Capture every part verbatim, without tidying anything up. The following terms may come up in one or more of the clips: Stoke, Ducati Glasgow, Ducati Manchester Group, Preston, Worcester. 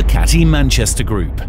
Ducati Manchester Group.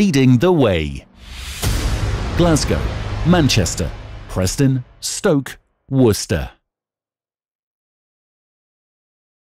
Leading the way: Glasgow, Manchester, Preston, Stoke, Worcester.